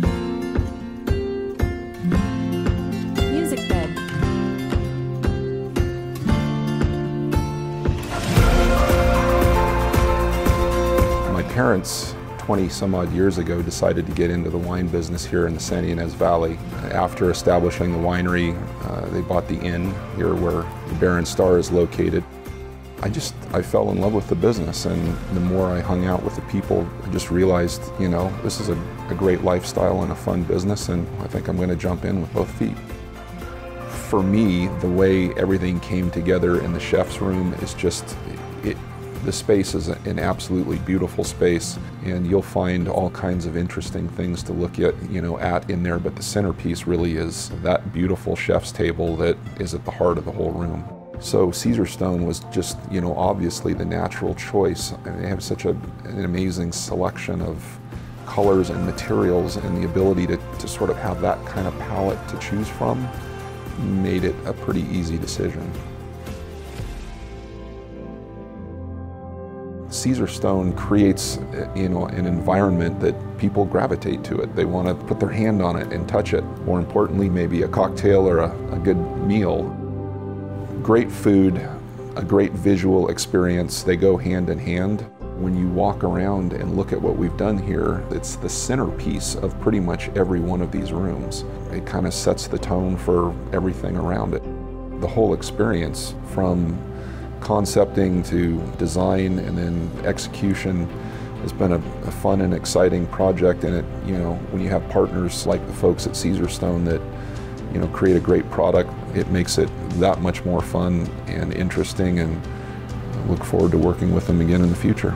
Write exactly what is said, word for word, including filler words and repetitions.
My parents, twenty some odd years ago, decided to get into the wine business here in the San Ynez Valley. After establishing the winery, uh, they bought the inn here where the Bear and Star is located. I just, I fell in love with the business, and the more I hung out with the people, I just realized, you know, this is a, a great lifestyle and a fun business, and I think I'm going to jump in with both feet. For me, the way everything came together in the chef's room is just, it, the space is an absolutely beautiful space, and you'll find all kinds of interesting things to look at, you know, at in there, but the centerpiece really is that beautiful chef's table that is at the heart of the whole room. So Caesarstone was just, you know, obviously the natural choice. I mean, they have such a, an amazing selection of colors and materials, and the ability to, to sort of have that kind of palette to choose from made it a pretty easy decision. Caesarstone creates, you know, an environment that people gravitate to it. They want to put their hand on it and touch it. More importantly, maybe a cocktail or a, a good meal. Great food, a great visual experience, they go hand in hand. When you walk around and look at what we've done here, it's the centerpiece of pretty much every one of these rooms. It kind of sets the tone for everything around it. The whole experience, from concepting to design and then execution, has been a, a fun and exciting project, and it, you know, when you have partners like the folks at Caesarstone that, you know, create a great product, it makes it that much more fun and interesting, and I look forward to working with them again in the future.